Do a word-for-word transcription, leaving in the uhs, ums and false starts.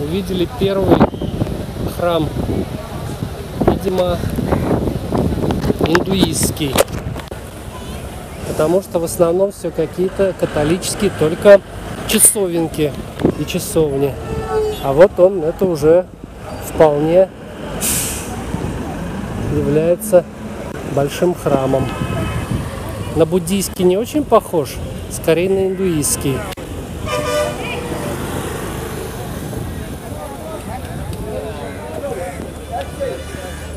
увидели первый храм, видимо, индуистский, потому что в основном все какие-то католические, только часовенки и часовни. А вот он, это уже вполне является большим храмом. На буддийский не очень похож, скорее на индуистский.